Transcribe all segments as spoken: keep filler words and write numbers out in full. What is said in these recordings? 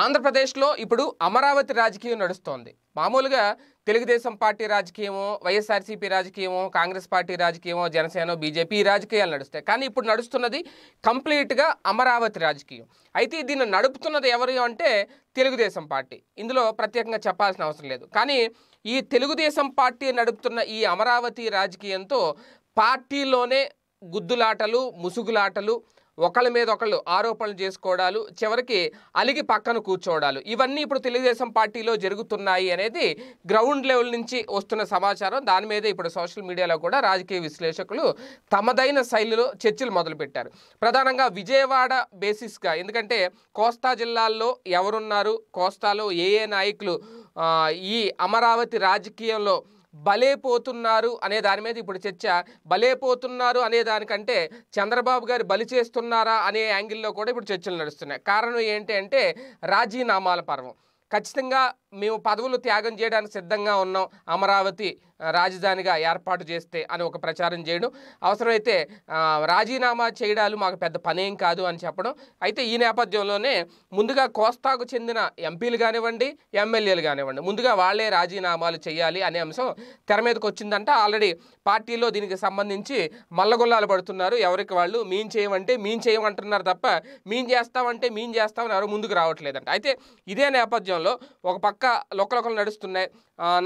ఆంధ్రప్రదేశ్లో ఇప్పుడు అమరావతి రాజకీయం నడుస్తోంది. మామూలుగా తెలుగుదేశం పార్టీ రాజకీయమో, వైఎస్ఆర్సీపీ రాజకీయమో, కాంగ్రెస్ పార్టీ రాజకీయమో, జనసేన, బీజేపీ రాజకీయాలు నడుస్తాయి. కానీ ఇప్పుడు నడుస్తున్నది కంప్లీట్గా అమరావతి రాజకీయం. అయితే దీన్ని నడుపుతున్నది ఎవరు అంటే తెలుగుదేశం పార్టీ. ఇందులో ప్రత్యేకంగా చెప్పాల్సిన అవసరం లేదు. కానీ ఈ తెలుగుదేశం పార్టీ నడుపుతున్న ఈ అమరావతి రాజకీయంతో పార్టీలోనే గుద్దులాటలు, ముసుగులాటలు, ఒకళ్ళ మీద ఒకళ్ళు ఆరోపణలు చేసుకోవడాలు, చివరికి అలిగి పక్కన కూర్చోవడాలు, ఇవన్నీ ఇప్పుడు తెలుగుదేశం పార్టీలో జరుగుతున్నాయి అనేది గ్రౌండ్ లెవెల్ నుంచి వస్తున్న సమాచారం. దాని మీద ఇప్పుడు సోషల్ మీడియాలో కూడా రాజకీయ విశ్లేషకులు తమదైన శైలిలో చర్చలు మొదలుపెట్టారు. ప్రధానంగా విజయవాడ బేసిస్గా, ఎందుకంటే కోస్తా జిల్లాల్లో ఎవరున్నారు, కోస్తాలో ఏ ఏ నాయకులు ఈ అమరావతి రాజకీయంలో బలేపోతున్నారు అనే దాని మీద ఇప్పుడు చర్చ. బలేపోతున్నారు అనే దానికంటే చంద్రబాబు గారు బలి చేస్తున్నారా అనే యాంగిల్లో కూడా ఇప్పుడు చర్చలు నడుస్తున్నాయి. కారణం ఏంటి అంటే రాజీనామాల పర్వం. ఖచ్చితంగా మేము పదవులు త్యాగం చేయడానికి సిద్ధంగా ఉన్నాం అమరావతి రాజధానిగా ఏర్పాటు చేస్తే అని ఒక ప్రచారం చేయడం, అవసరమైతే రాజీనామా చేయడాలు మాకు పెద్ద పనేం కాదు అని చెప్పడం. అయితే ఈ నేపథ్యంలోనే ముందుగా కోస్తాకు చెందిన ఎంపీలు కానివ్వండి, ఎమ్మెల్యేలు కానివ్వండి, ముందుగా వాళ్లే రాజీనామాలు చేయాలి అనే అంశం తెర మీదకి వచ్చిందంట. ఆల్రెడీ పార్టీలో దీనికి సంబంధించి మల్లగొల్లాలు పడుతున్నారు. ఎవరికి వాళ్ళు మేం చేయమంటే మేం చేయమంటున్నారు తప్ప మేం చేస్తామంటే మేం చేస్తామని ఎవరు ముందుకు రావట్లేదంట. అయితే ఇదే నేపథ్యంలో ఒక పక్క లోకలోకలు నడుస్తున్నాయి.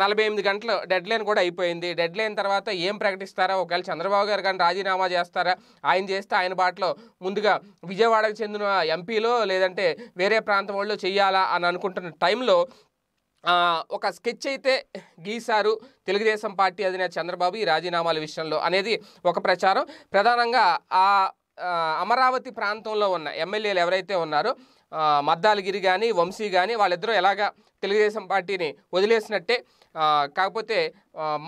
నలభై ఎనిమిది గంటలు డెడ్ లైన్ కూడా అయిపోయింది. డెడ్ లైన్ తర్వాత ఏం ప్రకటిస్తారా, ఒకవేళ చంద్రబాబు గారు కానీ రాజీనామా చేస్తారా, ఆయన చేస్తే ఆయన బాటలో ముందుగా విజయవాడకు చెందిన ఎంపీలో లేదంటే వేరే ప్రాంతం వాళ్ళు చేయాలా అని అనుకుంటున్న టైంలో ఒక స్కెచ్ అయితే గీశారు తెలుగుదేశం పార్టీ అధినేత చంద్రబాబు ఈ రాజీనామాల విషయంలో అనేది ఒక ప్రచారం. ప్రధానంగా ఆ అమరావతి ప్రాంతంలో ఉన్న ఎమ్మెల్యేలు ఎవరైతే ఉన్నారో మద్దాలగిరి కానీ, వంశీ కానీ, వాళ్ళిద్దరూ ఎలాగా తెలుగుదేశం పార్టీని వదిలేసినట్టే, కాకపోతే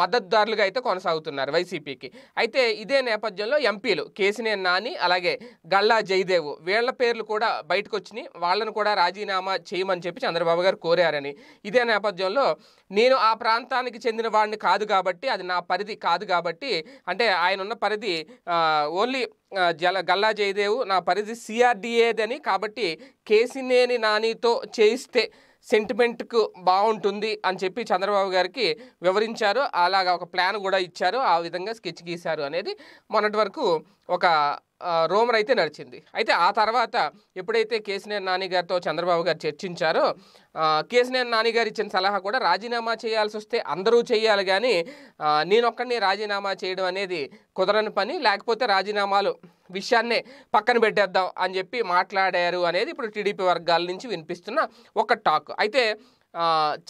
మద్దతుదారులుగా అయితే కొనసాగుతున్నారు వైసీపీకి. అయితే ఇదే నేపథ్యంలో ఎంపీలు కేసినేని నాని, అలాగే గల్లా జయదేవ్ వీళ్ళ పేర్లు కూడా బయటకు వచ్చినాయి. వాళ్ళను కూడా రాజీనామా చేయమని చెప్పి చంద్రబాబు గారు కోరారని. ఇదే నేపథ్యంలో నేను ఆ ప్రాంతానికి చెందిన వాడిని కాదు కాబట్టి, అది నా పరిధి కాదు కాబట్టి, అంటే ఆయన ఉన్న పరిధి ఓన్లీ జల గల్లా జయదేవ్, నా పరిధి సిఆర్డీఏదని, కాబట్టి కేసినేని నానితో చేయిస్తే సెంటిమెంట్కు బాగుంటుంది అని చెప్పి చంద్రబాబు గారికి వివరించారు. అలాగా ఒక ప్లాన్ కూడా ఇచ్చారు. ఆ విధంగా స్కెచ్ గీశారు అనేది మొన్నటి వరకు ఒక రోమర్ అయితే నడిచింది. అయితే ఆ తర్వాత ఎప్పుడైతే కేసినేని నాని గారితో చంద్రబాబు గారు చర్చించారో, కేసినేని నాని గారు ఇచ్చిన సలహా కూడా రాజీనామా చేయాల్సి వస్తే అందరూ చేయాలి కానీ నేనొక్కడిని రాజీనామా చేయడం అనేది కుదరని పని, లేకపోతే రాజీనామాలు విషయాన్నే పక్కన పెట్టేద్దాం అని చెప్పి మాట్లాడారు అనేది ఇప్పుడు టీడీపీ వర్గాల నుంచి వినిపిస్తున్న ఒక టాక్. అయితే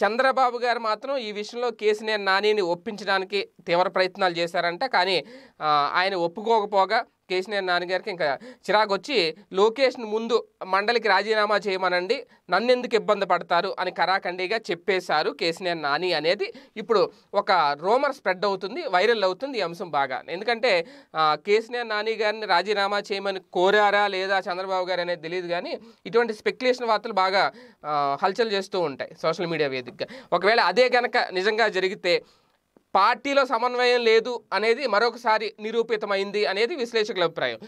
చంద్రబాబు గారు మాత్రం ఈ విషయంలో కేసినేని నానిని ఒప్పించడానికి తీవ్ర ప్రయత్నాలు చేశారంట. కానీ ఆయన ఒప్పుకోకపోగా కేసినేని నాని గారికి ఇంకా చిరాకు వచ్చి లోకేష్ను ముందు మండలికి రాజీనామా చేయమనండి, నన్నెందుకు ఇబ్బంది పడతారు అని కరాఖండిగా చెప్పేశారు కేసినేని నాని అనేది ఇప్పుడు ఒక రూమర్ స్ప్రెడ్ అవుతుంది, వైరల్ అవుతుంది ఈ అంశం బాగా. ఎందుకంటే కేసినేని నాని గారిని రాజీనామా చేయమని కోరారా లేదా చంద్రబాబు గారు అనేది తెలియదు కానీ ఇటువంటి స్పెక్యులేషన్ వార్తలు బాగా హల్చల్ చేస్తూ ఉంటాయి సోషల్ మీడియా వేదికగా. ఒకవేళ అదే కనుక నిజంగా జరిగితే పార్టీలో సమన్వయం లేదు అనేది మరొకసారి నిరూపితమైంది అనేది విశ్లేషకుల అభిప్రాయం.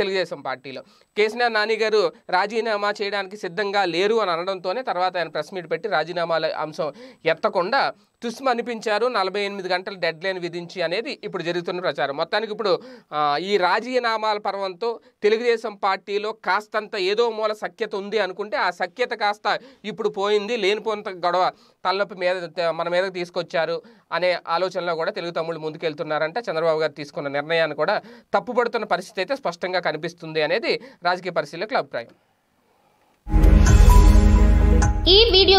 తెలుగుదేశం పార్టీలో కేసినేని నాని గారు రాజీనామా చేయడానికి సిద్ధంగా లేరు అని అనడంతోనే తర్వాత ఆయన ప్రెస్ మీట్ పెట్టి రాజీనామాల అంశం ఎత్తకుండా తుస్మ అనిపించారు, నలభై ఎనిమిది గంటలు డెడ్ లైన్ విధించి అనేది ఇప్పుడు జరుగుతున్న ప్రచారం. మొత్తానికి ఇప్పుడు ఈ రాజీనామాల పర్వంతో తెలుగుదేశం పార్టీలో కాస్తంత ఏదో మూల సఖ్యత ఉంది అనుకుంటే ఆ సఖ్యత కాస్త ఇప్పుడు పోయింది, లేనిపోయిన గొడవ తలనొప్పి మీద మన మీదకు తీసుకొచ్చారు అనే ఆలోచనలో కూడా తెలుగు తమ్ముళ్ళు ముందుకెళ్తున్నారంటే చంద్రబాబు గారు తీసుకున్న నిర్ణయాన్ని కూడా తప్పుపడుతున్న పరిస్థితి అయితే స్పష్టంగా కనిపిస్తుంది అనేది రాజకీయ పరిశీలకుల అభిప్రాయం. ఈ వీడియో